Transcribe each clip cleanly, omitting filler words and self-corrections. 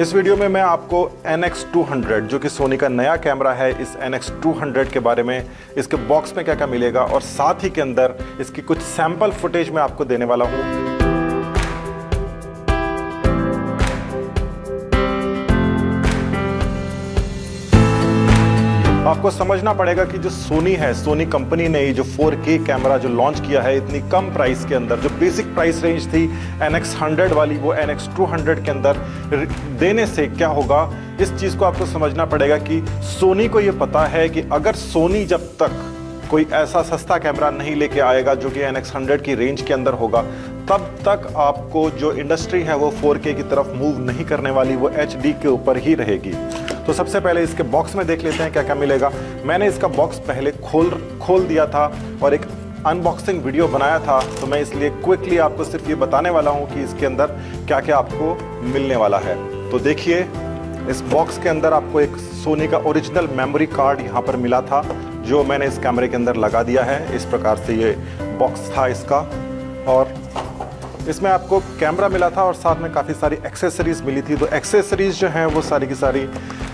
इस वीडियो में मैं आपको NX200 जो कि सोनी का नया कैमरा है, इस NX200 के बारे में, इसके बॉक्स में क्या क्या मिलेगा और साथ ही के अंदर इसकी कुछ सैंपल फुटेज मैं आपको देने वाला हूँ। आपको समझना पड़ेगा कि जो सोनी है, सोनी कंपनी ने ये जो 4K कैमरा जो लॉन्च किया है इतनी कम प्राइस के अंदर, जो बेसिक प्राइस रेंज थी NX100 वाली वो NX200 के अंदर देने से क्या होगा, इस चीज़ को आपको समझना पड़ेगा कि सोनी को ये पता है कि अगर सोनी जब तक कोई ऐसा सस्ता कैमरा नहीं लेके आएगा जो कि NX100 की रेंज के अंदर होगा, तब तक आपको जो इंडस्ट्री है वो 4K की तरफ मूव नहीं करने वाली, वो HD के ऊपर ही रहेगी। तो सबसे पहले इसके बॉक्स में देख लेते हैं क्या क्या मिलेगा। मैंने इसका बॉक्स पहले खोल दिया था और एक अनबॉक्सिंग वीडियो बनाया था, तो मैं इसलिए क्विकली आपको सिर्फ ये बताने वाला हूँ कि इसके अंदर क्या क्या आपको मिलने वाला है। तो देखिए, इस बॉक्स के अंदर आपको एक सोनी का ओरिजिनल मेमोरी कार्ड यहाँ पर मिला था, जो मैंने इस कैमरे के अंदर लगा दिया है। इस प्रकार से ये बॉक्स था इसका, और इसमें आपको कैमरा मिला था और साथ में काफ़ी सारी एक्सेसरीज़ मिली थी। तो एक्सेसरीज़ जो हैं वो सारी की सारी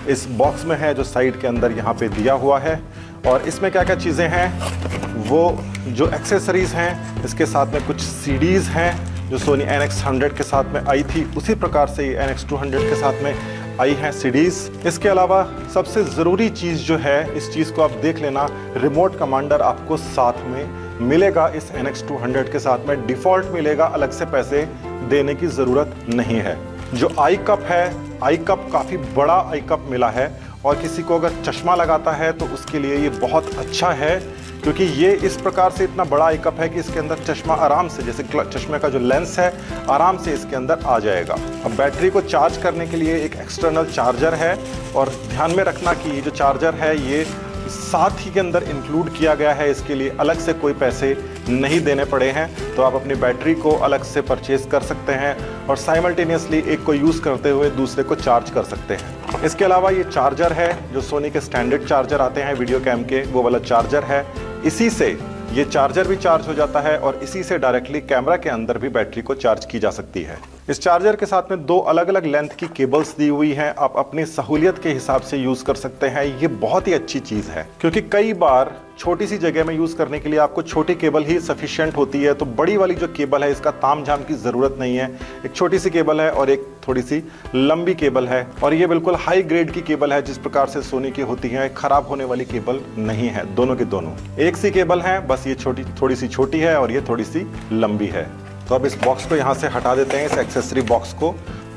इस बॉक्स में है, जो साइड के अंदर यहाँ पे दिया हुआ है। और इसमें क्या क्या चीज़ें हैं, वो जो एक्सेसरीज़ हैं इसके साथ में कुछ सीडीज़ हैं जो सोनी NX100 के साथ में आई थी, उसी प्रकार से ये NX200 के साथ में आई हैं सीडीज़। इसके अलावा सबसे ज़रूरी चीज़ जो है, इस चीज़ को आप देख लेना, रिमोट कमांडर आपको साथ में मिलेगा इस NX200 के साथ में, डिफ़ॉल्ट मिलेगा, अलग से पैसे देने की ज़रूरत नहीं है। जो आई कप है, आई कप काफ़ी बड़ा आई कप मिला है, और किसी को अगर चश्मा लगाता है तो उसके लिए ये बहुत अच्छा है, क्योंकि ये इस प्रकार से इतना बड़ा आई कप है कि इसके अंदर चश्मा आराम से, जैसे चश्मे का जो लेंस है आराम से इसके अंदर आ जाएगा। अब बैटरी को चार्ज करने के लिए एक एक्सटर्नल चार्जर है, और ध्यान में रखना कि ये जो चार्जर है ये साथ ही के अंदर इंक्लूड किया गया है, इसके लिए अलग से कोई पैसे नहीं देने पड़े हैं। तो आप अपनी बैटरी को अलग से परचेज़ कर सकते हैं और साइमल्टेनियसली एक को यूज़ करते हुए दूसरे को चार्ज कर सकते हैं। इसके अलावा ये चार्जर है जो सोनी के स्टैंडर्ड चार्जर आते हैं वीडियो कैम के, वो वाला चार्जर है। इसी से ये चार्जर भी चार्ज हो जाता है और इसी से डायरेक्टली कैमरा के अंदर भी बैटरी को चार्ज की जा सकती है। इस चार्जर के साथ में दो अलग अलग लेंथ की केबल्स दी हुई हैं, आप अपनी सहूलियत के हिसाब से यूज़ कर सकते हैं। ये बहुत ही अच्छी चीज़ है, क्योंकि कई बार छोटी सी जगह में यूज़ करने के लिए आपको छोटी केबल ही सफिशिएंट होती है, तो बड़ी वाली जो केबल है इसका ताम झाम की ज़रूरत नहीं है। एक छोटी सी केबल है और एक थोड़ी सी लंबी केबल है, और ये बिल्कुल हाई ग्रेड की केबल है, जिस प्रकार से सोनी की होती है, ख़राब होने वाली केबल नहीं है, दोनों के दोनों एक सी केबल है, बस ये थोड़ी सी छोटी है और ये थोड़ी सी लंबी है। तो अब इस बॉक्स को यहाँ से हटा देते हैं, इस एक्सेसरी बॉक्स को,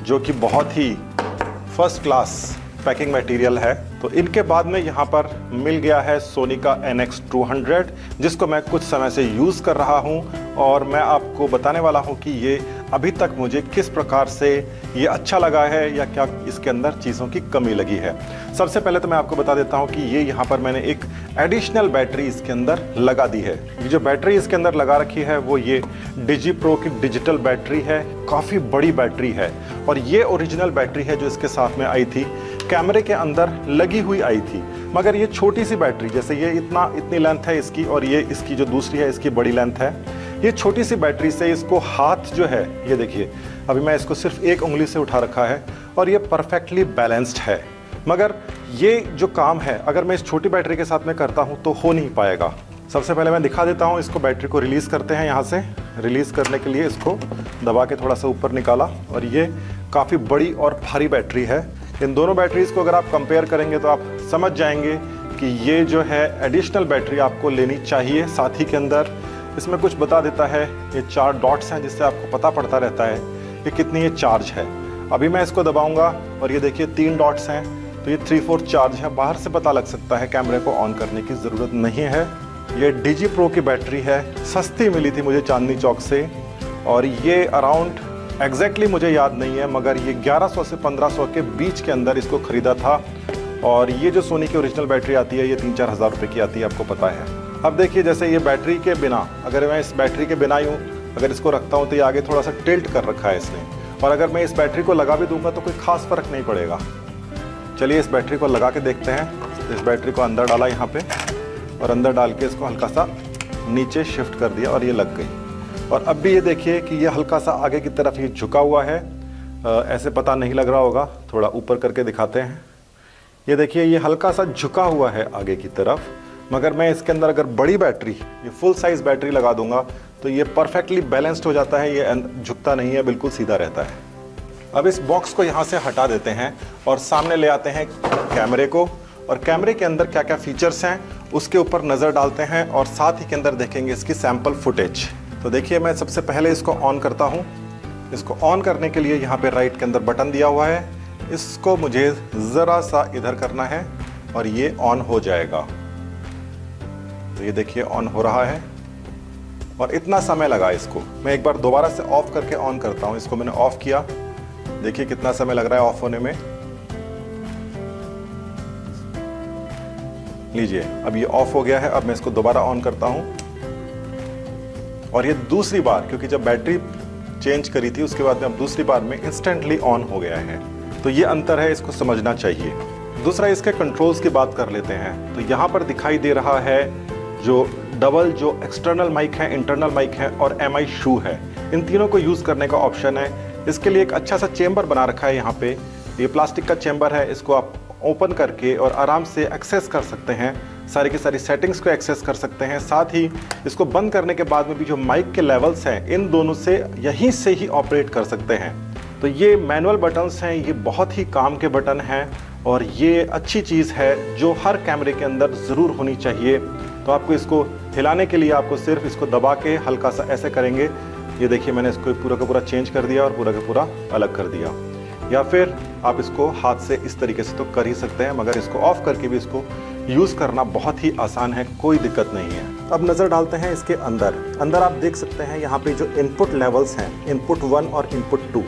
जो कि बहुत ही फर्स्ट क्लास पैकिंग मटेरियल है। तो इनके बाद में यहाँ पर मिल गया है सोनी का NX200, जिसको मैं कुछ समय से यूज़ कर रहा हूँ, और मैं आपको बताने वाला हूँ कि ये अभी तक मुझे किस प्रकार से ये अच्छा लगा है या क्या इसके अंदर चीज़ों की कमी लगी है। सबसे पहले तो मैं आपको बता देता हूँ कि ये यहाँ पर मैंने एक एडिशनल बैटरी इसके अंदर लगा दी है। ये जो बैटरी इसके अंदर लगा रखी है वो ये डिजी प्रो की डिजिटल बैटरी है, काफ़ी बड़ी बैटरी है, और ये ओरिजिनल बैटरी है जो इसके साथ में आई थी, कैमरे के अंदर लगी हुई आई थी। मगर ये छोटी सी बैटरी, जैसे ये इतनी लेंथ है इसकी, और ये इसकी जो दूसरी है इसकी बड़ी लेंथ है, ये छोटी सी बैटरी से इसको हाथ जो है, ये देखिए अभी मैं इसको सिर्फ एक उंगली से उठा रखा है, और ये परफेक्टली बैलेंस्ड है। मगर ये जो काम है अगर मैं इस छोटी बैटरी के साथ में करता हूँ तो हो नहीं पाएगा। सबसे पहले मैं दिखा देता हूँ, इसको बैटरी को रिलीज़ करते हैं। यहाँ से रिलीज़ करने के लिए इसको दबा के थोड़ा सा ऊपर निकाला, और ये काफ़ी बड़ी और भारी बैटरी है। इन दोनों बैटरीज़ को अगर आप कंपेयर करेंगे तो आप समझ जाएंगे कि ये जो है एडिशनल बैटरी आपको लेनी चाहिए। साथ ही के अंदर इसमें कुछ बता देता है, ये चार डॉट्स हैं जिससे आपको पता पड़ता रहता है कि कितनी ये चार्ज है। अभी मैं इसको दबाऊंगा और ये देखिए तीन डॉट्स हैं, तो ये 3/4 चार्ज है, बाहर से पता लग सकता है, कैमरे को ऑन करने की ज़रूरत नहीं है। ये डिजी प्रो की बैटरी है, सस्ती मिली थी मुझे चांदनी चौक से, और ये अराउंड एग्जैक्टली मुझे याद नहीं है मगर ये 1100 से 1500 के बीच के अंदर इसको ख़रीदा था। और ये जो सोनी की ओरिजिनल बैटरी आती है ये 3-4 हज़ार रुपये की आती है, आपको पता है। अब देखिए, जैसे ये बैटरी के बिना, अगर मैं इस बैटरी के बिना ही हूँ, अगर इसको रखता हूँ तो ये आगे थोड़ा सा टिल्ट कर रखा है इसने, और अगर मैं इस बैटरी को लगा भी दूँगा तो कोई ख़ास फ़र्क नहीं पड़ेगा। चलिए इस बैटरी को लगा के देखते हैं। इस बैटरी को अंदर डाला यहाँ पर, और अंदर डाल के इसको हल्का सा नीचे शिफ्ट कर दिया और ये लग गई। और अब भी ये देखिए कि ये हल्का सा आगे की तरफ ये झुका हुआ है, ऐसे पता नहीं लग रहा होगा, थोड़ा ऊपर करके दिखाते हैं। ये देखिए, ये हल्का सा झुका हुआ है आगे की तरफ, मगर मैं इसके अंदर अगर बड़ी बैटरी, ये फुल साइज़ बैटरी लगा दूंगा तो ये परफेक्टली बैलेंस्ड हो जाता है, ये झुकता नहीं है, बिल्कुल सीधा रहता है। अब इस बॉक्स को यहाँ से हटा देते हैं और सामने ले आते हैं कैमरे को, और कैमरे के अंदर क्या क्या फ़ीचर्स हैं उसके ऊपर नज़र डालते हैं और साथ ही के अंदर देखेंगे इसकी सैम्पल फुटेज। तो देखिए, मैं सबसे पहले इसको ऑन करता हूँ। इसको ऑन करने के लिए यहाँ पे राइट के अंदर बटन दिया हुआ है, इसको मुझे ज़रा सा इधर करना है और ये ऑन हो जाएगा। तो ये देखिए ऑन हो रहा है, और इतना समय लगा इसको। मैं एक बार दोबारा से ऑफ करके ऑन करता हूँ। इसको मैंने ऑफ किया, देखिए कितना समय लग रहा है ऑफ होने में। लीजिए, अब ये ऑफ हो गया है। अब मैं इसको दोबारा ऑन करता हूँ, और ये दूसरी बार, क्योंकि जब बैटरी चेंज करी थी उसके बाद में अब दूसरी बार में इंस्टेंटली ऑन हो गया है। तो ये अंतर है, इसको समझना चाहिए। दूसरा, इसके कंट्रोल्स की बात कर लेते हैं। तो यहाँ पर दिखाई दे रहा है जो डबल, जो एक्सटर्नल माइक है, इंटरनल माइक है और एमआई शू है, इन तीनों को यूज़ करने का ऑप्शन है। इसके लिए एक अच्छा सा चेम्बर बना रखा है यहाँ पे, ये प्लास्टिक का चेम्बर है। इसको आप ओपन करके और आराम से एक्सेस कर सकते हैं, सारी की सारी सेटिंग्स को एक्सेस कर सकते हैं। साथ ही इसको बंद करने के बाद में भी जो माइक के लेवल्स हैं, इन दोनों से यहीं से ही ऑपरेट कर सकते हैं। तो ये मैनुअल बटन्स हैं, ये बहुत ही काम के बटन हैं, और ये अच्छी चीज़ है जो हर कैमरे के अंदर ज़रूर होनी चाहिए। तो आपको इसको हिलाने के लिए आपको सिर्फ इसको दबा के हल्का सा ऐसे करेंगे। ये देखिए, मैंने इसको पूरा का पूरा चेंज कर दिया और पूरा का पूरा अलग कर दिया, या फिर आप इसको हाथ से इस तरीके से तो कर ही सकते हैं, मगर इसको ऑफ करके भी इसको यूज़ करना बहुत ही आसान है, कोई दिक्कत नहीं है। अब नज़र डालते हैं इसके अंदर। आप देख सकते हैं यहाँ पे जो इनपुट लेवल्स हैं, इनपुट 1 और इनपुट 2,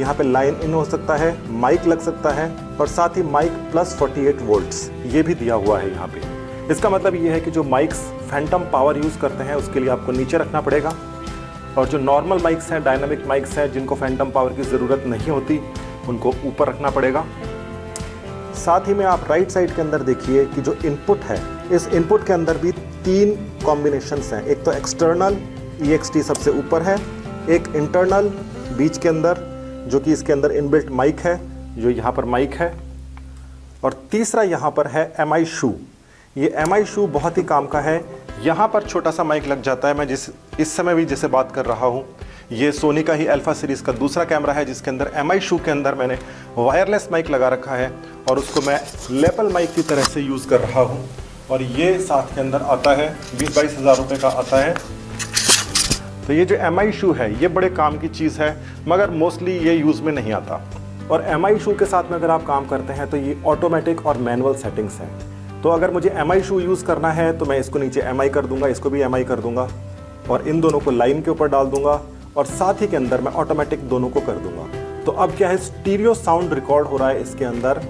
यहाँ पे लाइन इन हो सकता है, माइक लग सकता है, और साथ ही माइक प्लस 48 वोल्ट्स ये भी दिया हुआ है यहाँ पर। इसका मतलब ये है कि जो माइक्स फैंटम पावर यूज़ करते हैं उसके लिए आपको नीचे रखना पड़ेगा, और जो नॉर्मल माइक्स हैं, डायनामिक माइक्स हैं, जिनको फैंटम पावर की ज़रूरत नहीं होती, उनको ऊपर रखना पड़ेगा। साथ ही में आप राइट साइड के अंदर देखिए कि जो इनपुट है, इस इनपुट के अंदर भी तीन कॉम्बिनेशंस हैं। एक तो एक्सटर्नल EXT सबसे ऊपर है, एक इंटरनल बीच के अंदर, जो कि इसके अंदर इनबिल्ट माइक है, जो यहाँ पर माइक है, और तीसरा यहाँ पर है MI शू। ये MI शू बहुत ही काम का है, यहाँ पर छोटा सा माइक लग जाता है। मैं इस समय भी जैसे बात कर रहा हूँ, ये सोनी का ही अल्फ़ा सीरीज़ का दूसरा कैमरा है, जिसके अंदर MI शू के अंदर मैंने वायरलेस माइक लगा रखा है, और उसको मैं लेपल माइक की तरह से यूज़ कर रहा हूँ। और ये साथ के अंदर आता है, 20-22 हज़ार रुपये का आता है। तो ये जो MI शू है, ये बड़े काम की चीज़ है, मगर मोस्टली ये यूज़ में नहीं आता। और MI शू के साथ में अगर आप काम करते हैं तो ये ऑटोमेटिक और मैनुअल सेटिंग्स हैं। तो अगर मुझे MI शू यूज़ करना है तो मैं इसको नीचे MI कर दूँगा, इसको भी MI कर दूँगा, और इन दोनों को लाइन के ऊपर डाल दूँगा, और साथ ही के अंदर मैं ऑटोमेटिक दोनों को कर दूंगा। तो अब क्या है, स्टीरियो साउंड रिकॉर्ड हो रहा है इसके अंदर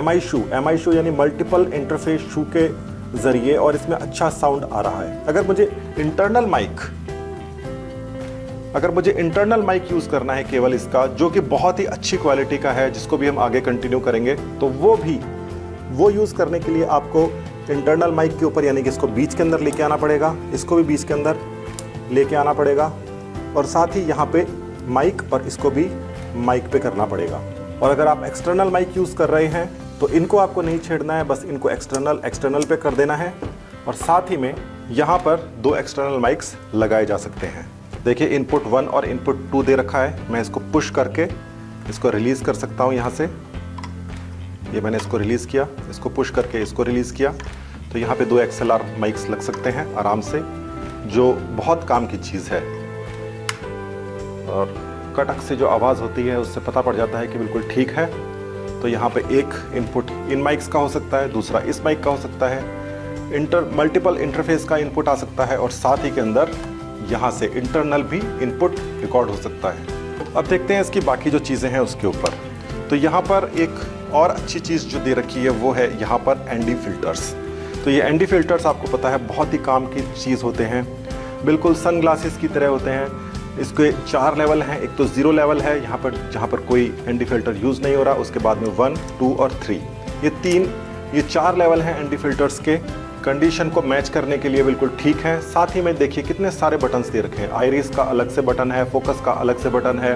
MI शू यानी मल्टीपल इंटरफेस शू के जरिए, और इसमें अच्छा साउंड आ रहा है। अगर मुझे इंटरनल माइक यूज़ करना है केवल इसका, जो कि बहुत ही अच्छी क्वालिटी का है, जिसको भी हम आगे कंटिन्यू करेंगे, तो वो यूज़ करने के लिए आपको इंटरनल माइक के ऊपर, यानी कि इसको बीच के अंदर लेके आना पड़ेगा, इसको भी बीच के अंदर लेके आना पड़ेगा, और साथ ही यहाँ पे माइक, और इसको भी माइक पे करना पड़ेगा। और अगर आप एक्सटर्नल माइक यूज़ कर रहे हैं तो इनको आपको नहीं छेड़ना है, बस इनको एक्सटर्नल पे कर देना है। और साथ ही में यहाँ पर 2 एक्सटर्नल माइक्स लगाए जा सकते हैं। देखिए, इनपुट 1 और इनपुट 2 दे रखा है। मैं इसको पुश करके इसको रिलीज़ कर सकता हूँ यहाँ से। ये मैंने इसको रिलीज़ किया, इसको पुश करके इसको रिलीज़ किया। तो यहाँ पर 2 XLR माइक्स लग सकते हैं आराम से, जो बहुत काम की चीज़ है। और कटक से जो आवाज़ होती है उससे पता पड़ जाता है कि बिल्कुल ठीक है। तो यहाँ पे एक इनपुट इन माइक्स का हो सकता है, दूसरा इस माइक का हो सकता है, मल्टीपल इंटरफेस का इनपुट आ सकता है, और साथ ही के अंदर यहाँ से इंटरनल भी इनपुट रिकॉर्ड हो सकता है। अब देखते हैं इसकी बाकी जो चीज़ें हैं उसके ऊपर। तो यहाँ पर एक और अच्छी चीज़ जो दे रखी है वो है यहाँ पर ND फिल्टर्स। तो ये ND फिल्टर्स आपको पता है बहुत ही काम की चीज़ होते हैं, बिल्कुल सनग्लासेस की तरह होते हैं। इसके 4 लेवल हैं। एक तो 0 लेवल है, यहाँ पर जहाँ पर कोई ND फिल्टर यूज़ नहीं हो रहा, उसके बाद में 1, 2 और 3, ये 4 लेवल हैं ND फिल्टर्स के। कंडीशन को मैच करने के लिए बिल्कुल ठीक है। साथ ही में देखिए कितने सारे बटन्स दे रखे हैं। आइरिस का अलग से बटन है, फोकस का अलग से बटन है,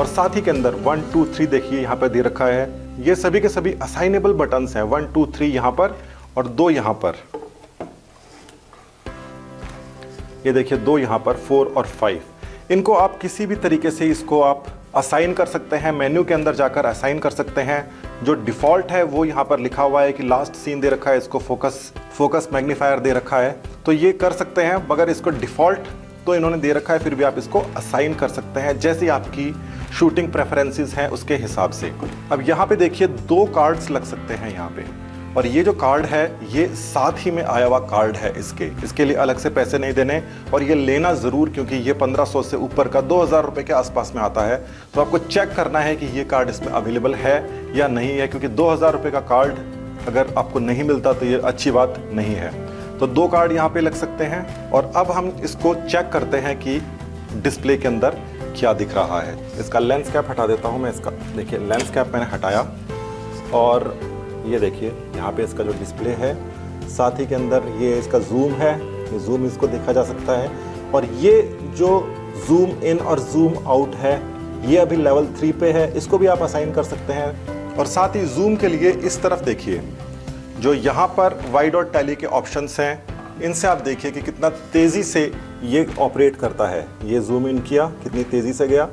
और साथ ही के अंदर 1, 2, 3 देखिए यहाँ पर दे रखा है। ये सभी के सभी असाइनेबल बटन्स हैं, 1, 2, 3 यहाँ पर और 2 यहाँ पर। ये देखिए 2 यहाँ पर, 4 और 5। इनको आप किसी भी तरीके से इसको आप असाइन कर सकते हैं, मेन्यू के अंदर जाकर असाइन कर सकते हैं। जो डिफ़ॉल्ट है वो यहाँ पर लिखा हुआ है कि लास्ट सीन दे रखा है, इसको फोकस मैग्नीफायर दे रखा है, तो ये कर सकते हैं। मगर इसको डिफ़ॉल्ट तो इन्होंने दे रखा है, फिर भी आप इसको असाइन कर सकते हैं जैसी आपकी शूटिंग प्रेफरेंसेस हैं उसके हिसाब से। अब यहाँ पे देखिए 2 कार्ड्स लग सकते हैं यहाँ पे, और ये जो कार्ड है ये साथ ही में आया हुआ कार्ड है। इसके लिए अलग से पैसे नहीं देने, और ये लेना ज़रूर क्योंकि ये 1500 से ऊपर का 2000 रुपये के आसपास में आता है। तो आपको चेक करना है कि ये कार्ड इसमें अवेलेबल है या नहीं है, क्योंकि 2000 रुपये का कार्ड अगर आपको नहीं मिलता तो ये अच्छी बात नहीं है। तो 2 कार्ड यहाँ पे लग सकते हैं। और अब हम इसको चेक करते हैं कि डिस्प्ले के अंदर क्या दिख रहा है। इसका लेंस कैप हटा देता हूँ मैं। इसका देखिए लेंस कैप मैंने हटाया, और ये देखिए यहाँ पे इसका जो डिस्प्ले है, साथ ही के अंदर ये इसका जूम है, ये जूम इसको देखा जा सकता है। और ये जो जूम इन और जूम आउट है ये अभी लेवल 3 पे है, इसको भी आप असाइन कर सकते हैं। और साथ ही जूम के लिए इस तरफ देखिए, जो यहाँ पर वाइड और टैली के ऑप्शंस हैं, इनसे आप देखिए कि कितना तेज़ी से ये ऑपरेट करता है। ये जूम इन किया, कितनी तेज़ी से गया,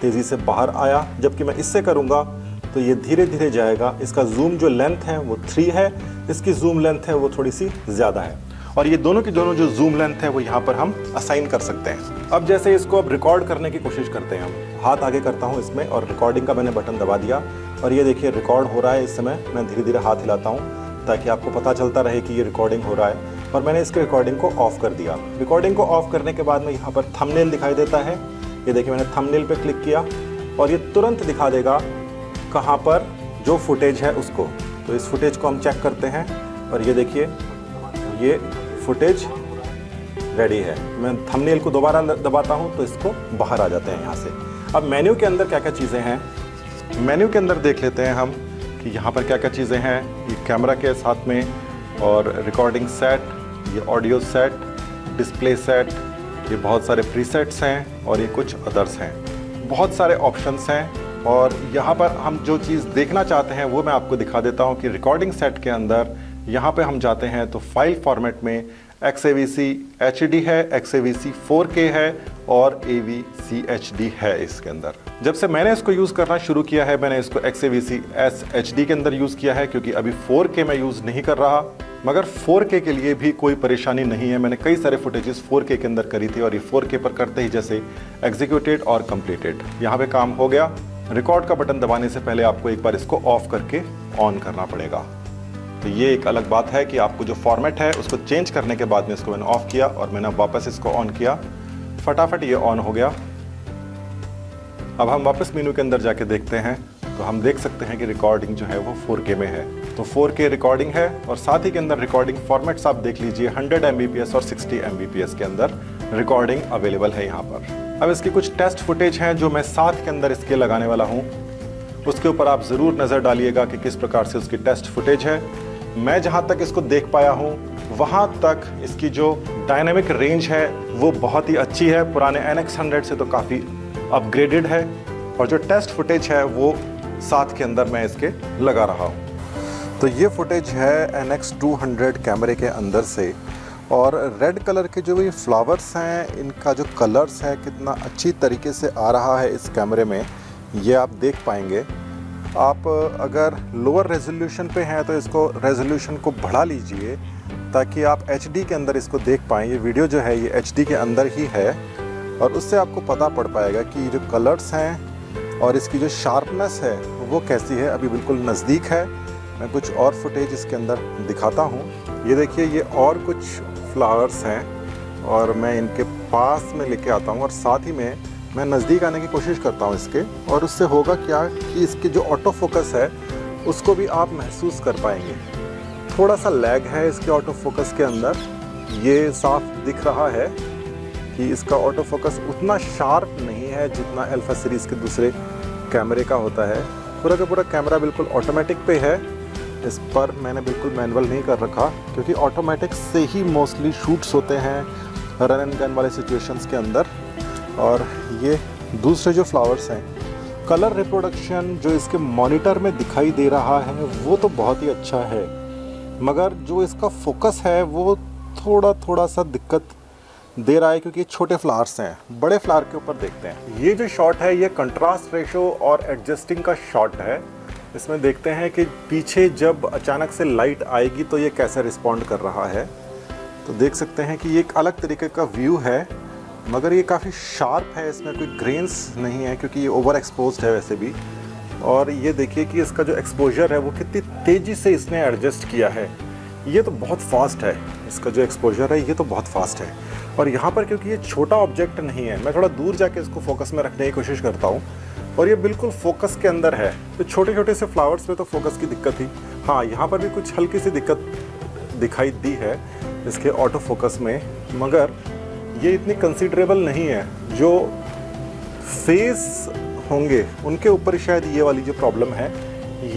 तेज़ी से बाहर आया। जबकि मैं इससे करूँगा तो ये धीरे धीरे जाएगा। इसका जूम जो लेंथ है वो 3 है, इसकी जूम लेंथ है वो थोड़ी सी ज़्यादा है। और ये दोनों की दोनों जो जूम लेंथ है वो यहाँ पर हम असाइन कर सकते हैं। अब जैसे इसको अब रिकॉर्ड करने की कोशिश करते हैं हम, हाथ आगे करता हूँ इसमें और रिकॉर्डिंग का मैंने बटन दबा दिया, और ये देखिए रिकॉर्ड हो रहा है। इस समय मैं धीरे धीरे हाथ हिलाता हूँ ताकि आपको पता चलता रहे कि ये रिकॉर्डिंग हो रहा है। और मैंने इसके रिकॉर्डिंग को ऑफ कर दिया। रिकॉर्डिंग को ऑफ करने के बाद में यहाँ पर थंबनेल दिखाई देता है। ये देखिए मैंने थंबनेल पे क्लिक किया और ये तुरंत दिखा देगा कहाँ पर जो फुटेज है उसको। तो इस फुटेज को हम चेक करते हैं, और ये देखिए ये फुटेज रेडी है। मैं थंबनेल को दोबारा दबाता हूँ तो इसको बाहर आ जाते हैं यहाँ से। अब मेन्यू के अंदर क्या क्या चीज़ें हैं, मेन्यू के अंदर देख लेते हैं हम कि यहाँ पर क्या क्या चीज़ें हैं। ये कैमरा के साथ में, और रिकॉर्डिंग सेट, ये ऑडियो सेट, डिस्प्ले सेट, ये बहुत सारे प्रीसेट्स हैं, और ये कुछ अदर्स हैं, बहुत सारे ऑप्शंस हैं। और यहाँ पर हम जो चीज़ देखना चाहते हैं वो मैं आपको दिखा देता हूँ कि रिकॉर्डिंग सेट के अंदर यहाँ पे हम जाते हैं तो फाइल फॉर्मेट में XAVC HD है, XAVC 4K है और AVCHD है इसके अंदर। जब से मैंने इसको यूज़ करना शुरू किया है, मैंने इसको XAVC SHD के अंदर यूज़ किया है क्योंकि अभी 4K मैं यूज़ नहीं कर रहा। मगर 4K के लिए भी कोई परेशानी नहीं है। मैंने कई सारे फुटेजेस 4K के अंदर करी थी, और ये 4K पर करते ही जैसे एग्जीक्यूटेड और कम्प्लीटेड यहाँ पे काम हो गया। रिकॉर्ड का बटन दबाने से पहले आपको एक बार इसको ऑफ करके ऑन करना पड़ेगा। तो ये एक अलग बात है कि आपको जो फॉर्मेट है उसको चेंज करने के बाद में इसको मैंने ऑफ किया और मैंने वापस इसको ऑन किया। फटाफट ये ऑन हो गया। अब हम वापस मेनू के अंदर जाके देखते हैं तो हम देख सकते हैं कि रिकॉर्डिंग जो है वो 4K में है, तो 4K रिकॉर्डिंग है। और साथ ही के अंदर रिकॉर्डिंग फॉर्मेट्स आप देख लीजिए, 100 Mbps और 60 Mbps के अंदर रिकॉर्डिंग अवेलेबल है यहाँ पर। अब इसके कुछ टेस्ट फुटेज हैं जो मैं 7 के अंदर इसके लगाने वाला हूँ, उसके ऊपर आप ज़रूर नज़र डालिएगा कि किस प्रकार से उसकी टेस्ट फुटेज है। मैं जहाँ तक इसको देख पाया हूँ वहाँ तक इसकी जो डायनेमिक रेंज है वो बहुत ही अच्छी है, पुराने NX100 से तो काफ़ी अपग्रेडेड है। और जो टेस्ट फुटेज है वो 7 के अंदर मैं इसके लगा रहा हूँ। तो ये फुटेज है NX200 कैमरे के अंदर से, और रेड कलर के जो ये फ्लावर्स हैं इनका जो कलर्स है कितना अच्छी तरीके से आ रहा है इस कैमरे में, ये आप देख पाएंगे। आप अगर लोअर रेजोल्यूशन पे हैं तो इसको रेजोल्यूशन को बढ़ा लीजिए ताकि आप HD के अंदर इसको देख पाएँ। ये वीडियो जो है ये HD के अंदर ही है, और उससे आपको पता पड़ पाएगा कि जो कलर्स हैं और इसकी जो शार्पनेस है वो कैसी है। अभी बिल्कुल नज़दीक है, मैं कुछ और फुटेज इसके अंदर दिखाता हूँ। ये देखिए ये और कुछ फ्लावर्स हैं और मैं इनके पास में लेके आता हूँ, और साथ ही में मैं नज़दीक आने की कोशिश करता हूँ इसके, और उससे होगा क्या कि इसके जो ऑटो फोकस है उसको भी आप महसूस कर पाएंगे। थोड़ा सा लैग है इसके ऑटो फोकस के अंदर, ये साफ दिख रहा है कि इसका ऑटो फोकस उतना शार्प नहीं है जितना अल्फा सीरीज़ के दूसरे कैमरे का होता है। पूरा का पूरा कैमरा बिल्कुल ऑटोमेटिक पे है, इस पर मैंने बिल्कुल मैनुअल नहीं कर रखा क्योंकि ऑटोमेटिक से ही मोस्टली शूट्स होते हैं रन एंड गन वाले सिचुएशंस के अंदर। और ये दूसरे जो फ्लावर्स हैं कलर रिप्रोडक्शन जो इसके मॉनिटर में दिखाई दे रहा है वो तो बहुत ही अच्छा है, मगर जो इसका फोकस है वो थोड़ा सा दिक्कत दे रहा है क्योंकि ये छोटे फ्लावर्स हैं। बड़े फ्लावर के ऊपर देखते हैं। ये जो शॉट है ये कंट्रास्ट रेशो और एडजस्टिंग का शॉट है। इसमें देखते हैं कि पीछे जब अचानक से लाइट आएगी तो ये कैसे रिस्पॉन्ड कर रहा है। तो देख सकते हैं कि ये एक अलग तरीके का व्यू है, मगर ये काफ़ी शार्प है, इसमें कोई ग्रेन्स नहीं है क्योंकि ये ओवर एक्सपोज्ड है वैसे भी। और ये देखिए कि इसका जो एक्सपोजर है वो कितनी तेज़ी से इसने एडजस्ट किया है। ये तो बहुत फास्ट है, इसका जो एक्सपोजर है ये तो बहुत फास्ट है। और यहाँ पर क्योंकि ये छोटा ऑब्जेक्ट नहीं है, मैं थोड़ा दूर जाके इसको फोकस में रखने की कोशिश करता हूँ और ये बिल्कुल फोकस के अंदर है। तो छोटे छोटे से फ्लावर्स में तो फोकस की दिक्कत थी। हाँ, यहाँ पर भी कुछ हल्की सी दिक्कत दिखाई दी है इसके ऑटो फोकस में, मगर ये इतनी कंसीडरेबल नहीं है। जो फेस होंगे उनके ऊपर शायद ये वाली जो प्रॉब्लम है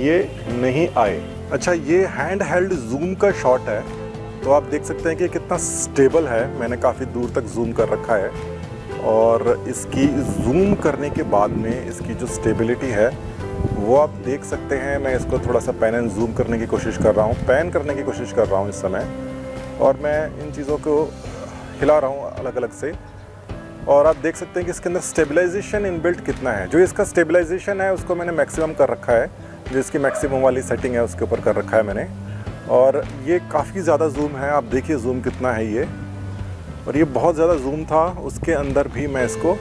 ये नहीं आए। अच्छा, ये हैंड हेल्ड जूम का शॉट है, तो आप देख सकते हैं कि कितना स्टेबल है। मैंने काफ़ी दूर तक जूम कर रखा है और इसकी जूम करने के बाद में इसकी जो स्टेबिलिटी है वो आप देख सकते हैं। मैं इसको थोड़ा सा पैन एंड जूम करने की कोशिश कर रहा हूँ, पैन करने की कोशिश कर रहा हूँ इस समय, और मैं इन चीज़ों को हिला रहा हूँ अलग अलग से। और आप देख सकते हैं कि इसके अंदर स्टेबलाइजेशन इनबिल्ट कितना है। जो इसका स्टेबलाइजेशन है उसको मैंने मैक्सिमम कर रखा है, जो इसकी मैक्सिमम वाली सेटिंग है उसके ऊपर कर रखा है मैंने। और ये काफ़ी ज़्यादा जूम है, आप देखिए जूम कितना है ये। और ये बहुत ज़्यादा जूम था, उसके अंदर भी मैं इसको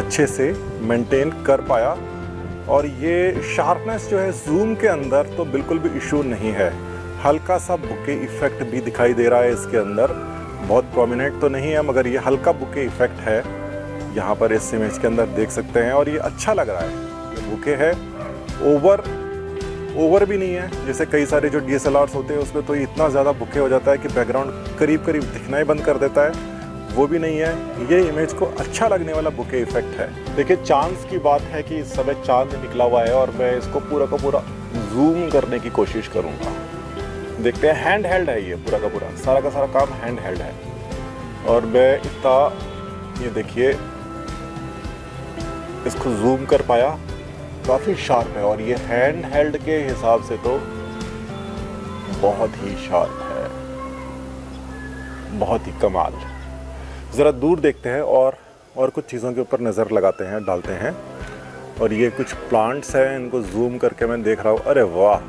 अच्छे से मेंटेन कर पाया। और ये शार्पनेस जो है जूम के अंदर तो बिल्कुल भी इशू नहीं है। हल्का सा बुके इफ़ेक्ट भी दिखाई दे रहा है इसके अंदर, बहुत प्रोमिनेंट तो नहीं है मगर ये हल्का बुके इफ़ेक्ट है यहाँ पर इस इमेज के अंदर देख सकते हैं। और ये अच्छा लग रहा है, ये बुके है, ओवर भी नहीं है। जैसे कई सारे जो DSLRs होते हैं उसमें तो इतना ज़्यादा बुके हो जाता है कि बैकग्राउंड करीब करीब दिखना ही बंद कर देता है, वो भी नहीं है। ये इमेज को अच्छा लगने वाला बुके इफ़ेक्ट है। देखिए, चांस की बात है कि इस समय चाँद निकला हुआ है और मैं इसको पूरा का पूरा जूम करने की कोशिश करूँगा। देखते हैं, हैंड हेल्ड है ये, पूरा का पूरा सारा का सारा काम हैंड हेल्ड है। और मैं इतना, ये देखिए, इसको जूम कर पाया, काफ़ी शार्प है। और ये हैंड हेल्ड के हिसाब से तो बहुत ही शार्प है, बहुत ही कमाल। ज़रा दूर देखते हैं और कुछ चीज़ों के ऊपर नज़र लगाते हैं, डालते हैं। और ये कुछ प्लांट्स हैं, इनको जूम करके मैं देख रहा हूँ। अरे वाह,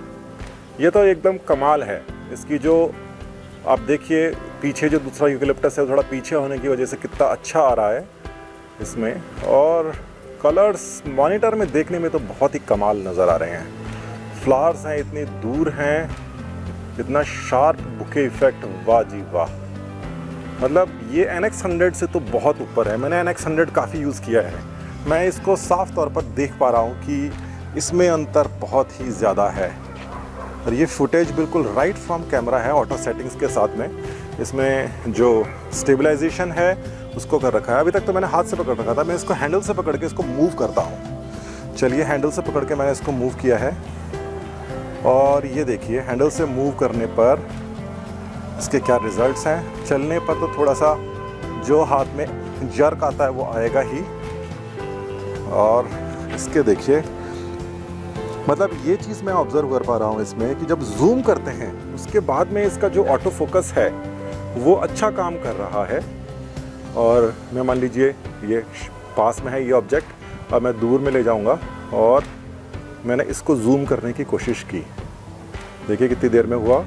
ये तो एकदम कमाल है। इसकी जो आप देखिए पीछे जो दूसरा यूकेलिप्टस है वो थोड़ा पीछे होने की वजह से कितना अच्छा आ रहा है इसमें। और कलर्स मॉनिटर में देखने में तो बहुत ही कमाल नज़र आ रहे हैं। फ्लावर्स हैं, इतनी दूर हैं, इतना शार्प बुके इफ़ेक्ट, वाह जी वाह। मतलब ये NX100 से तो बहुत ऊपर है। मैंने NX100 काफ़ी यूज़ किया है, मैं इसको साफ तौर पर देख पा रहा हूँ कि इसमें अंतर बहुत ही ज़्यादा है। और ये फुटेज बिल्कुल राइट फ्रॉम कैमरा है, ऑटो सेटिंग्स के साथ में। इसमें जो स्टेबलाइजेशन है उसको कर रखा है। अभी तक तो मैंने हाथ से पकड़ रखा था, मैं इसको हैंडल से पकड़ के इसको मूव करता हूँ। चलिए, हैंडल से पकड़ के मैंने इसको मूव किया है। और ये देखिए, हैंडल से मूव करने पर इसके क्या रिजल्ट्स हैं। चलने पर तो थोड़ा सा जो हाथ में जर्क आता है वो आएगा ही। और इसके देखिए, मतलब ये चीज़ मैं ऑब्जर्व कर पा रहा हूँ इसमें कि जब जूम करते हैं उसके बाद में इसका जो ऑटो फोकस है वो अच्छा काम कर रहा है। और मैं, मान लीजिए ये पास में है ये ऑब्जेक्ट, अब मैं दूर में ले जाऊँगा और मैंने इसको जूम करने की कोशिश की। देखिए कितनी देर में हुआ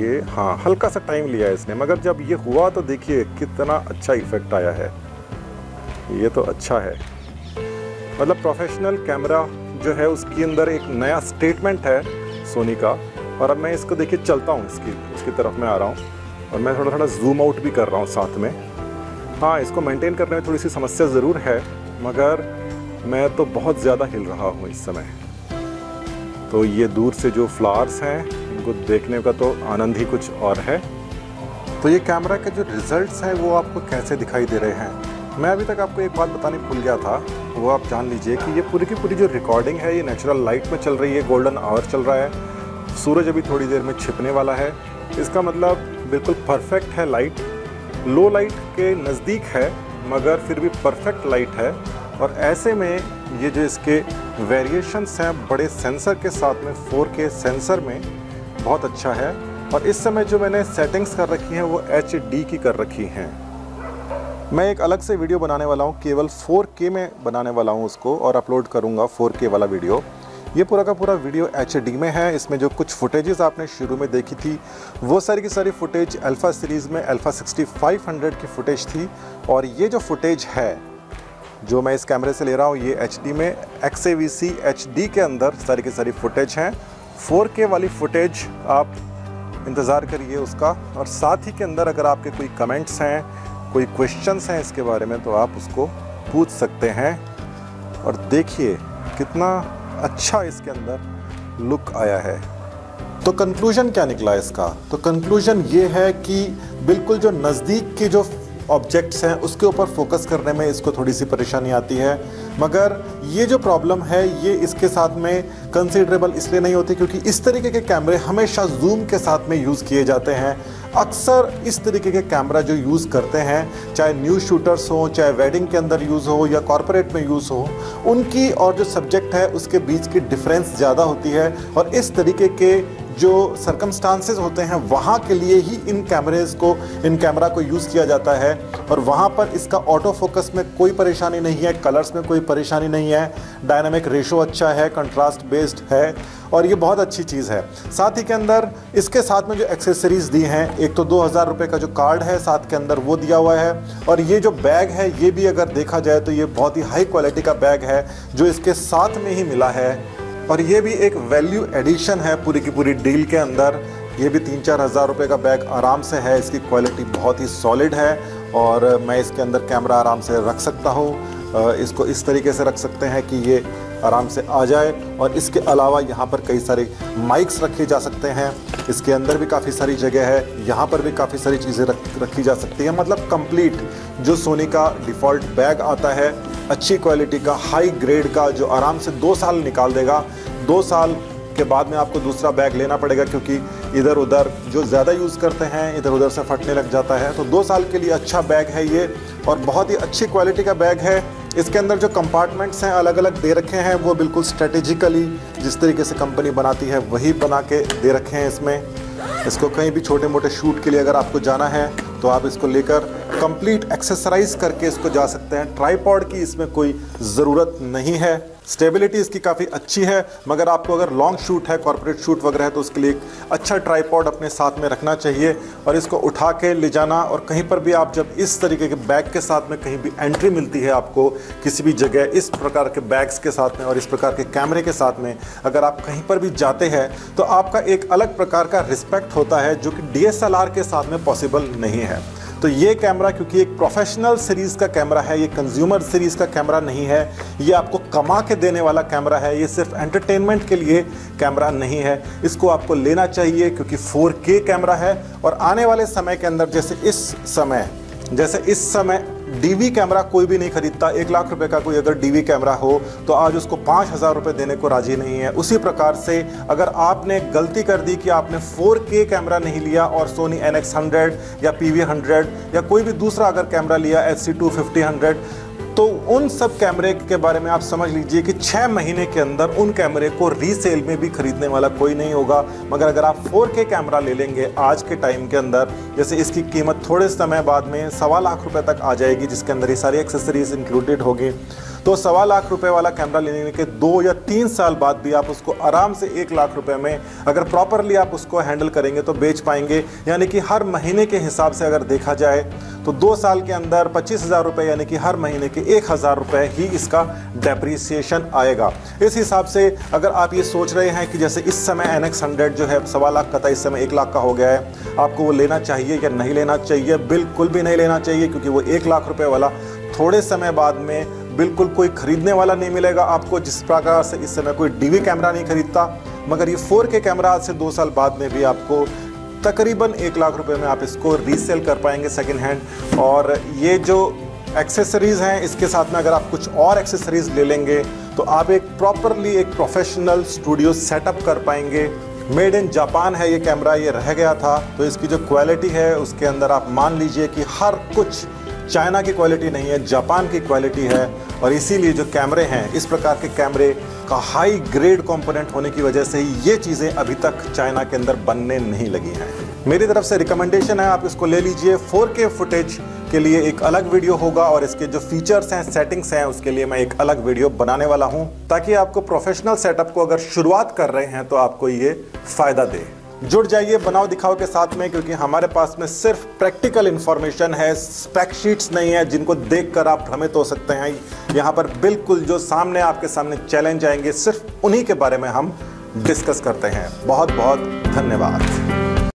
ये। हाँ, हल्का सा टाइम लिया है इसने, मगर जब ये हुआ तो देखिए कितना अच्छा इफ़ेक्ट आया है। ये तो अच्छा है, मतलब प्रोफेशनल कैमरा जो है उसके अंदर एक नया स्टेटमेंट है सोनी का। और अब मैं इसको देखिए चलता हूँ, उसकी तरफ मैं आ रहा हूँ और मैं थोड़ा जूम आउट भी कर रहा हूँ साथ में। हाँ, इसको मेंटेन करने में थोड़ी सी समस्या ज़रूर है, मगर मैं तो बहुत ज़्यादा हिल रहा हूँ इस समय। तो ये दूर से जो फ्लावर्स हैं इनको देखने का तो आनंद ही कुछ और है। तो ये कैमरा के जो रिज़ल्ट हैं वो आपको कैसे दिखाई दे रहे हैं, मैं अभी तक आपको एक बात बताने भूल गया था, वो आप जान लीजिए कि ये पूरी की पूरी जो रिकॉर्डिंग है ये नेचुरल लाइट में चल रही है। गोल्डन आवर चल रहा है, सूरज अभी थोड़ी देर में छिपने वाला है। इसका मतलब बिल्कुल परफेक्ट है लाइट, लो लाइट के नज़दीक है मगर फिर भी परफेक्ट लाइट है। और ऐसे में ये जो इसके वेरिएशंस हैं बड़े सेंसर के साथ में 4K सेंसर में बहुत अच्छा है। और इस समय जो मैंने सेटिंग्स कर रखी हैं वो HD की कर रखी हैं। मैं एक अलग से वीडियो बनाने वाला हूँ, केवल 4K में बनाने वाला हूँ उसको, और अपलोड करूँगा 4K वाला वीडियो। ये पूरा का पूरा वीडियो HD में है। इसमें जो कुछ फुटेजेस आपने शुरू में देखी थी वो सारी की सारी फुटेज अल्फ़ा सीरीज़ में अल्फ़ा 6500 की फुटेज थी। और ये जो फुटेज है जो मैं इस कैमरे से ले रहा हूँ ये HD में XAVC HD के अंदर सारी की सारी फुटेज हैं। 4K वाली फुटेज आप इंतज़ार करिए उसका। और साथ ही के अंदर अगर आपके कोई कमेंट्स हैं, कोई क्वेश्चंस हैं इसके बारे में, तो आप उसको पूछ सकते हैं। और देखिए कितना अच्छा इसके अंदर लुक आया है। तो कंक्लूजन क्या निकला इसका? तो कंक्लूजन ये है कि बिल्कुल जो नज़दीक के जो ऑब्जेक्ट्स हैं उसके ऊपर फोकस करने में इसको थोड़ी सी परेशानी आती है, मगर ये जो प्रॉब्लम है ये इसके साथ में कंसीडरेबल इसलिए नहीं होती क्योंकि इस तरीके के कैमरे हमेशा जूम के साथ में यूज़ किए जाते हैं। अक्सर इस तरीके के कैमरा जो यूज़ करते हैं, चाहे न्यूज़ शूटर्स हों, चाहे वेडिंग के अंदर यूज़ हो या कॉरपोरेट में यूज़ हो, उनकी और जो सब्जेक्ट है उसके बीच की डिफरेंस ज़्यादा होती है। और इस तरीके के जो सर्कमस्टांसेस होते हैं वहाँ के लिए ही इन कैमरा को यूज़ किया जाता है। और वहाँ पर इसका ऑटो फोकस में कोई परेशानी नहीं है, कलर्स में कोई परेशानी नहीं है, डायनामिक रेशो अच्छा है, कंट्रास्ट बेस्ड है, और ये बहुत अच्छी चीज़ है। साथ ही के अंदर इसके साथ में जो एक्सेसरीज़ दी हैं, एक तो 2000 रुपये का जो कार्ड है साथ के अंदर वो दिया हुआ है। और ये जो बैग है ये भी अगर देखा जाए तो ये बहुत ही हाई क्वालिटी का बैग है जो इसके साथ में ही मिला है। और ये भी एक वैल्यू एडिशन है पूरी की पूरी डील के अंदर। ये भी 3-4 हज़ार रुपये का बैग आराम से है। इसकी क्वालिटी बहुत ही सॉलिड है और मैं इसके अंदर कैमरा आराम से रख सकता हूँ। इसको इस तरीके से रख सकते हैं कि ये आराम से आ जाए। और इसके अलावा यहाँ पर कई सारे माइक्स रखे जा सकते हैं, इसके अंदर भी काफ़ी सारी जगह है, यहाँ पर भी काफ़ी सारी चीज़ें रखी जा सकती है। मतलब कंप्लीट जो सोनी का डिफ़ॉल्ट बैग आता है, अच्छी क्वालिटी का, हाई ग्रेड का, जो आराम से 2 साल निकाल देगा। 2 साल के बाद में आपको दूसरा बैग लेना पड़ेगा क्योंकि इधर उधर जो ज़्यादा यूज़ करते हैं इधर उधर से फटने लग जाता है। तो 2 साल के लिए अच्छा बैग है ये, और बहुत ही अच्छी क्वालिटी का बैग है। इसके अंदर जो कंपार्टमेंट्स हैं अलग अलग दे रखे हैं, वो बिल्कुल स्ट्रेटेजिकली जिस तरीके से कंपनी बनाती है वही बना के दे रखे हैं इसमें। इसको कहीं भी छोटे मोटे शूट के लिए अगर आपको जाना है तो आप इसको लेकर कंप्लीट एक्सेसराइज करके इसको जा सकते हैं। ट्राईपॉड की इसमें कोई ज़रूरत नहीं है। स्टेबिलिटी इसकी काफ़ी अच्छी है, मगर आपको अगर लॉन्ग शूट है, कॉर्पोरेट शूट वगैरह है, तो उसके लिए एक अच्छा ट्राईपॉड अपने साथ में रखना चाहिए। और इसको उठा के ले जाना, और कहीं पर भी आप जब इस तरीके के बैग के साथ में कहीं भी एंट्री मिलती है आपको किसी भी जगह, इस प्रकार के बैग्स के साथ में और इस प्रकार के कैमरे के साथ में अगर आप कहीं पर भी जाते हैं तो आपका एक अलग प्रकार का रिस्पेक्ट होता है जो कि DSLR के साथ में पॉसिबल नहीं है। तो ये कैमरा क्योंकि एक प्रोफेशनल सीरीज़ का कैमरा है, ये कंज्यूमर सीरीज़ का कैमरा नहीं है, ये आपको कमा के देने वाला कैमरा है, ये सिर्फ एंटरटेनमेंट के लिए कैमरा नहीं है। इसको आपको लेना चाहिए क्योंकि 4K कैमरा है। और आने वाले समय के अंदर जैसे इस समय DV कैमरा कोई भी नहीं खरीदता। 1 लाख रुपए का कोई अगर DV कैमरा हो तो आज उसको 5,000 रुपये देने को राजी नहीं है। उसी प्रकार से अगर आपने गलती कर दी कि आपने 4K कैमरा नहीं लिया और सोनी NX100 या PV100 या कोई भी दूसरा अगर कैमरा लिया SC250 100, तो उन सब कैमरे के बारे में आप समझ लीजिए कि 6 महीने के अंदर उन कैमरे को रीसेल में भी खरीदने वाला कोई नहीं होगा। मगर अगर आप 4K कैमरा ले लेंगे आज के टाइम के अंदर, जैसे इसकी कीमत थोड़े समय बाद में 1.25 लाख रुपए तक आ जाएगी जिसके अंदर ये सारी एक्सेसरीज इंक्लूडेड होगी, तो 1.25 लाख रुपए वाला कैमरा लेने के 2 या 3 साल बाद भी आप उसको आराम से 1 लाख रुपए में अगर प्रॉपरली आप उसको हैंडल करेंगे तो बेच पाएंगे। यानी कि हर महीने के हिसाब से अगर देखा जाए तो 2 साल के अंदर 25,000 रुपये, यानी कि हर महीने के 1,000 रुपये ही इसका डेप्रीसिएशन आएगा। इस हिसाब से अगर आप ये सोच रहे हैं कि जैसे इस समय NX100 जो है 1.25 लाख का था, इस समय 1 लाख का हो गया है, आपको वो लेना चाहिए या नहीं लेना चाहिए? बिल्कुल भी नहीं लेना चाहिए क्योंकि वो 1 लाख रुपये वाला थोड़े समय बाद में बिल्कुल कोई खरीदने वाला नहीं मिलेगा आपको, जिस प्रकार से इस समय कोई DV कैमरा नहीं खरीदता। मगर ये 4K कैमरा आज से 2 साल बाद में भी आपको तकरीबन 1 लाख रुपए में आप इसको रीसेल कर पाएंगे सेकंड हैंड। और ये जो एक्सेसरीज़ हैं इसके साथ में अगर आप कुछ और एक्सेसरीज़ ले लेंगे तो आप एक प्रॉपरली एक प्रोफेशनल स्टूडियो सेटअप कर पाएंगे। मेड इन जापान है ये कैमरा, ये रह गया था, तो इसकी जो क्वालिटी है उसके अंदर आप मान लीजिए कि हर कुछ चाइना की क्वालिटी नहीं है, जापान की क्वालिटी है। और इसीलिए जो कैमरे हैं, इस प्रकार के कैमरे का हाई ग्रेड कंपोनेंट होने की वजह से ही ये चीज़ें अभी तक चाइना के अंदर बनने नहीं लगी हैं। मेरी तरफ से रिकमेंडेशन है, आप इसको ले लीजिए। 4K फुटेज के लिए एक अलग वीडियो होगा और इसके जो फीचर्स हैं, सेटिंग्स हैं, उसके लिए मैं एक अलग वीडियो बनाने वाला हूं, ताकि आपको प्रोफेशनल सेटअप को अगर शुरुआत कर रहे हैं तो आपको ये फ़ायदा दे। जुड़ जाइए बनाओ दिखाओ के साथ में, क्योंकि हमारे पास में सिर्फ प्रैक्टिकल इन्फॉर्मेशन है, स्पेक शीट्स नहीं है जिनको देखकर आप भ्रमित हो सकते हैं। यहाँ पर बिल्कुल जो सामने आपके सामने चैलेंज आएंगे, सिर्फ उन्हीं के बारे में हम डिस्कस करते हैं। बहुत बहुत धन्यवाद।